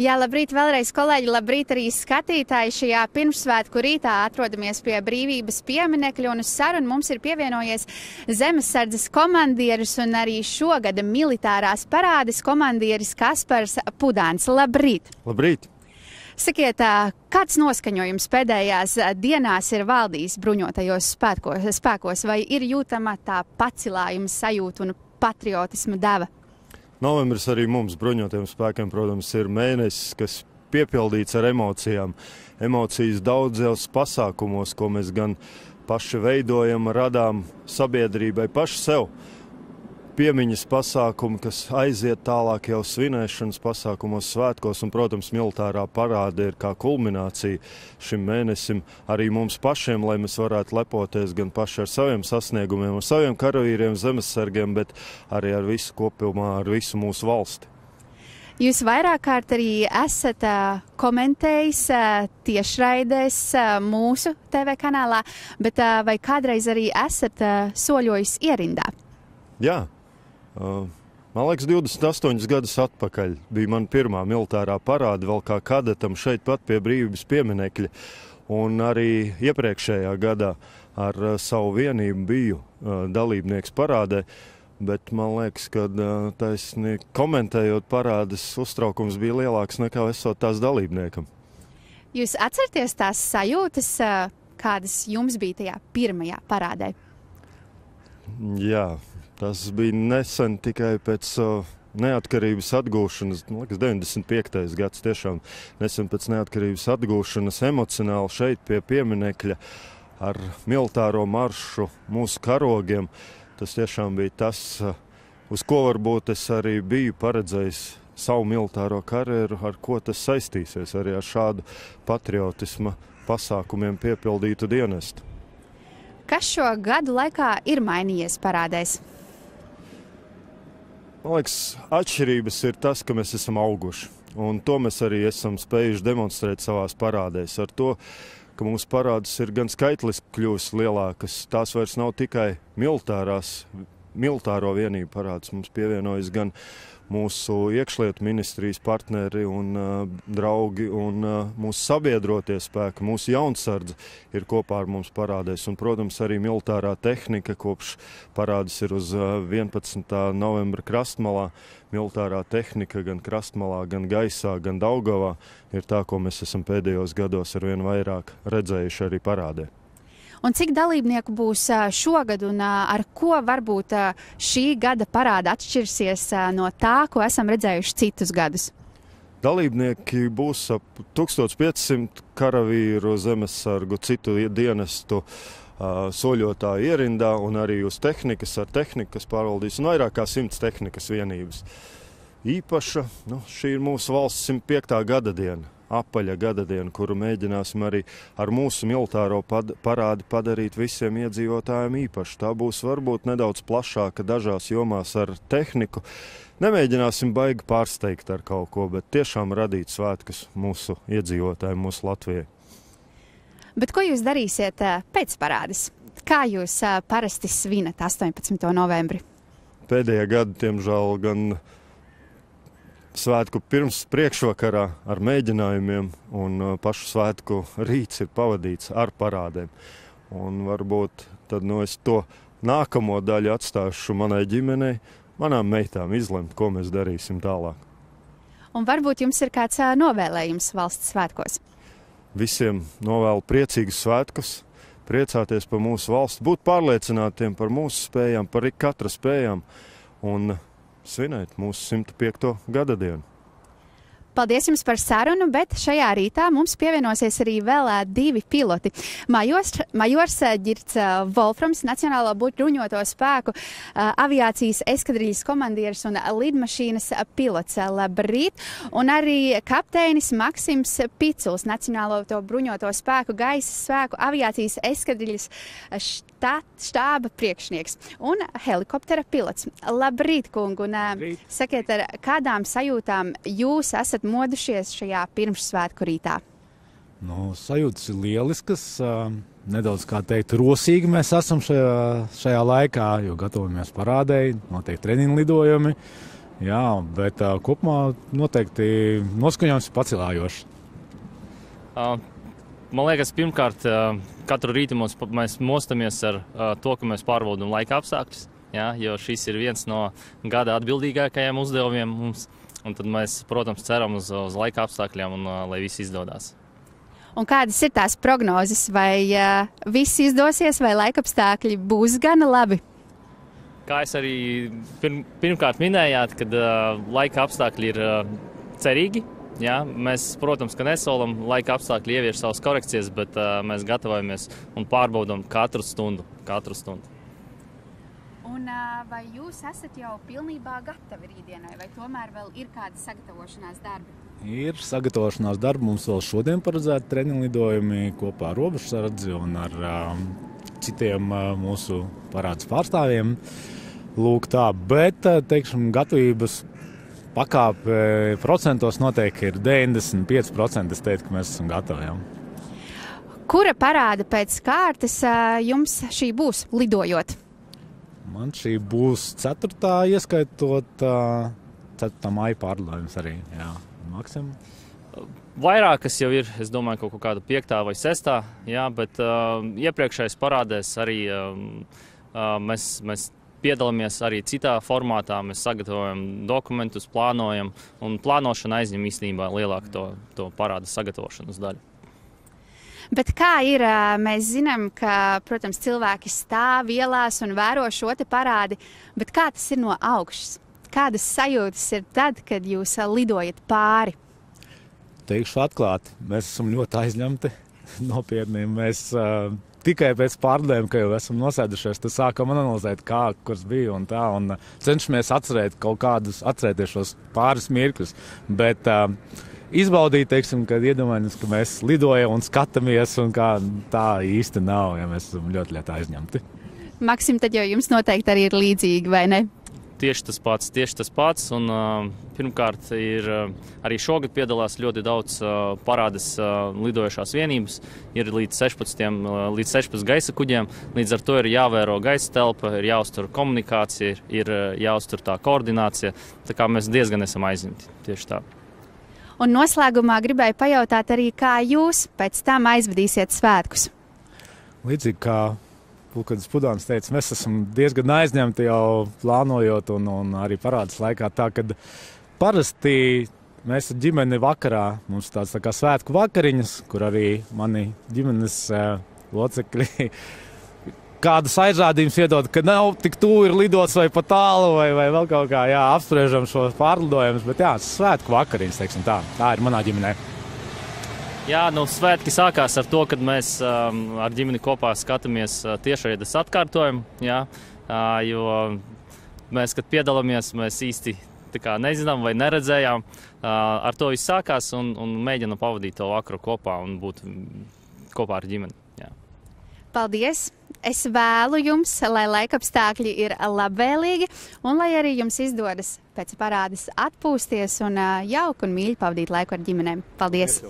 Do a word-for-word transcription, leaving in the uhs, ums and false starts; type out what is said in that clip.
Jā, labrīt vēlreiz, kolēģi, labrīt arī skatītāji. Šajā pirmsvētku rītā atrodamies pie brīvības pieminekļa un uz sarunu mums ir pievienojies Zemessardzes komandieris un arī šogada militārās parādes komandieris Kaspars Pudāns. Labrīt! Labrīt! Sakiet, kāds noskaņojums pēdējās dienās ir valdījis bruņotajos spēkos, vai ir jūtama tā pacilājuma sajūta un patriotisma deva? Novembris arī mums, bruņotajiem spēkiem, protams, ir mēnesis, kas piepildīts ar emocijām. Emocijas daudzos pasākumos, ko mēs gan paši veidojam, radām sabiedrībai, paši sev. Piemiņas pasākumi, kas aiziet tālāk jau svinēšanas pasākumos, svētkos, un, protams, militārā parāde ir kā kulminācija šim mēnesim arī mums pašiem, lai mēs varētu lepoties gan paši ar saviem sasniegumiem, ar saviem karavīriem, zemesargiem, bet arī ar visu kopumā, ar visu mūsu valsti. Jūs vairāk kārt arī esat komentējis tiešraidēs mūsu T V kanālā, bet vai kādreiz arī esat soļojis ierindā? Jā, man liekas, divdesmit astoņus gadus atpakaļ bija mana pirmā militārā parāde, vēl kā kadetam šeit pat pie brīvības pieminekļa. Un arī iepriekšējā gadā ar savu vienību biju dalībnieks parādē, bet man liekas, ka taisni komentējot parādes, uztraukums bija lielāks nekā esot tās dalībniekam. Jūs atcerieties tās sajūtas, kādas jums bija tajā pirmajā parādē? Jā. Tas bija nesen tikai pēc uh, neatkarības atgūšanas, man liekas, deviņdesmit piektais gads, tiešām nesen pēc neatkarības atgūšanas, emocionāli šeit pie pieminekļa ar militāro maršu mūsu karogiem. Tas tiešām bija tas, uh, uz ko varbūt es arī biju paredzējis savu militāro karjeru, ar ko tas saistīsies arī ar šādu patriotisma pasākumiem piepildītu dienestu. Kas šo gadu laikā ir mainījies parādēs? Man liekas, atšķirības ir tas, ka mēs esam auguši, un to mēs arī esam spējuši demonstrēt savās parādēs. Ar to, ka mūsu parādes ir gan skaitliski kļūst lielākas, tās vairs nav tikai militārās, militāro vienību parādes. Mums pievienojas gan mūsu iekšlietu ministrijas partneri un uh, draugi, un uh, mūsu sabiedrotie spēki, mūsu jaunsardze ir kopā ar mums parādēs. Un, protams, arī militārā tehnika, kopš parādes ir uz uh, vienpadsmitā novembra krastmalā, militārā tehnika gan krastmalā, gan gaisā, gan Daugavā ir tā, ko mēs esam pēdējos gados arvien vairāk redzējuši arī parādē. Un cik dalībnieku būs šogad un ar ko varbūt šī gada parāda atšķirsies no tā, ko esam redzējuši citus gadus? Dalībnieki būs ap tūkstoš piecsimt karavīru, zemesargu, citu dienestu soļotāju ierindā un arī uz tehnikas, ar tehniku, kas pārvaldīs, un vairāk kā simts tehnikas vienības. Īpaša, nu, šī ir mūsu valsts simtpiekta gada diena. Apaļa gadadienu, kuru mēģināsim arī ar mūsu militāro parādi padarīt visiem iedzīvotājiem īpaši. Tā būs varbūt nedaudz plašāka dažās jomās ar tehniku. Nemēģināsim baigi pārsteigt ar kaut ko, bet tiešām radīt svētkus mūsu iedzīvotājiem, mūsu Latvijai. Bet ko jūs darīsiet pēc parādes? Kā jūs parasti svinat astoņpadsmito novembri? Pēdējā gada, tiemžēl, gan svētku pirms priekšvakarā ar mēģinājumiem un pašu svētku rīts ir pavadīts ar parādēm. Un varbūt tad no es to nākamo daļu atstāšu manai ģimenei, manām meitām izlemt, ko mēs darīsim tālāk. Un varbūt jums ir kāds novēlējums valsts svētkos? Visiem novēlu priecīgus svētkus, priecāties par mūsu valsti, būt pārliecinātiem par mūsu spējām, par ikatra spējām un svinēt mūsu simtpiekto gada dienu. Paldies jums par sarunu, bet šajā rītā mums pievienosies arī vēl divi piloti. Majors, majors Ģirts Volframs, Nacionālo bruņoto spēku aviācijas eskadriljas komandieris un lidmašīnas pilots. Labrīt! Un arī kapteinis Maksims Pīculs, Nacionālo bruņoto spēku gaisa spēku aviācijas eskadriljas štāba priekšnieks un helikoptera pilots. Labrīt, kungu! Un, Labrīt. Sakiet, ar kādām sajūtām jūs esat modušies šajā pirmsvētku rītā? Nu, sajūtas ir lieliskas, nedaudz, kā teikt, rosīgi mēs esam šajā, šajā laikā, jo gatavojamies parādēji, notiek treniņu lidojumi, Jā, bet uh, kopumā noteikti noskaņojums ir pacelājošs. Uh, man liekas, pirmkārt, uh, katru rītu mums, mēs mostamies ar uh, to, ka mēs pārvaldam laika apstākļus, ja, jo šis ir viens no gada atbildīgākajiem uzdevumiem mums. Un tad mēs, protams, ceram uz, uz laika apstākļiem un uh, lai viss izdodas. Un kādas ir tās prognozes? Vai uh, viss izdosies, vai laikapstākļi būs gana labi? Kā es arī pirm, pirmkārt minējāt, kad uh, laika apstākļi ir uh, cerīgi. Jā? Mēs, protams, ka nesolam laika apstākļi ievieš savas korekcijas, bet uh, mēs gatavojamies un pārbaudam katru stundu. Katru stundu. Un uh, vai jūs esat jau pilnībā gatavi rītdienai, vai tomēr vēl ir kādi sagatavošanās darbi? Ir sagatavošanās darbi. Mums vēl šodien paredzēti treniņu lidojumi kopā ar robežsardzi un ar uh, citiem uh, mūsu parādas pārstāvjiem. Lūk tā, bet, uh, teikšam, gatavības pakāpe procentos noteikti ir deviņdesmit pieci procenti. Es teiktu, ka mēs esam gataviem. Kura parāda pēc kārtas uh, jums šī būs lidojot? Man šī būs ceturtā, ieskaitot uh, ceturtā maija pārlidojums arī, jā. Maksim? Vairākas jau ir, es domāju, kaut kāda piektā vai sestā, jā, bet uh, iepriekšējais parādēs arī uh, uh, mēs, mēs piedalāmies arī citā formātā, mēs sagatavojam dokumentus, plānojam, un plānošana aizņem īstenībā lielāku to, to parāda sagatavošanas daļu. Bet kā ir, mēs zinām, ka, protams, cilvēki stāv ielās un vēro šo te parādi, bet kā tas ir no augšas? Kādas sajūtas ir tad, kad jūs lidojat pāri? Teikšu atklāti, mēs esam ļoti aizņemti, nopietni. Mēs uh, tikai pēc pārlidojuma, ka jau esam nosēdušies, tad sākam analizēt, kā, kurš bija un tā, un cenšamies atcerēt kaut kādus, atcerēties šos pāris mirkļus, bet... Uh, Izbaudīt, teiksim, kad iedomājamies, ka mēs lidojam un skatāmies, un kā tā īsti nav, ja mēs esam ļoti lietā aizņemti. Maksim, tad jau jums noteikti arī ir līdzīgi, vai ne? Tieši tas pats, tieši tas pats, un uh, pirmkārt ir uh, arī šogad piedalās ļoti daudz uh, parādes uh, lidojušās vienības, ir līdz sešpadsmit, uh, līdz sešpadsmit gaisa kuģiem, līdz ar to ir jāvēro gaisa telpa, ir jāuztur komunikācija, ir uh, jāuztur tā koordinācija, tā kā mēs diezgan esam aizņemti, tieši tā. Un noslēgumā gribēju pajautāt arī, kā jūs pēc tam aizvadīsiet svētkus. Līdzīgi kā Kaspars Pudāns teica, mēs esam diezgan aizņemti jau plānojot un, un arī parādas laikā. Tā, kad parasti mēs ar ģimeni vakarā, mums tāds tā kā svētku vakariņas, kur arī mani ģimenes eh, locekļi kādus aizrādījumus iedod, ka nav tik tūri lidots vai pa tālu, vai, vai vēl kaut kā, jā, apspriežam šos pārlidojumus, bet jā, svētku vakariņas, teiksim tā, tā ir manā ģimenē. Jā, nu svētki sākās ar to, kad mēs um, ar ģimeni kopā skatāmies uh, tiešraides atkārtojumu, jā, uh, jo mēs, kad piedalāmies, mēs īsti tā kā nezinām vai neredzējām, uh, ar to viss sākās un, un mēģinām pavadīt to vakaru kopā un būt kopā ar ģimeni, jā. Paldies! Es vēlu jums, lai laikapstākļi ir labvēlīgi un lai arī jums izdodas pēc parādes atpūsties un jauku un mīļi pavadīt laiku ar ģimenēm. Paldies!